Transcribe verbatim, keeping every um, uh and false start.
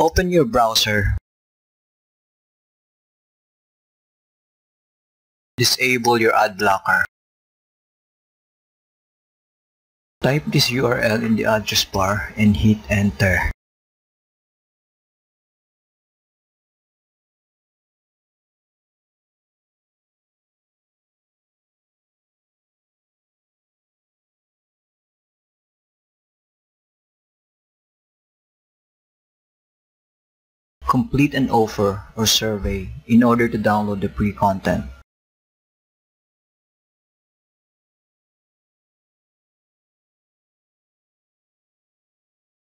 Open your browser. Disable your ad blocker. Type this U R L in the address bar and hit enter. Complete an offer or survey in order to download the free content.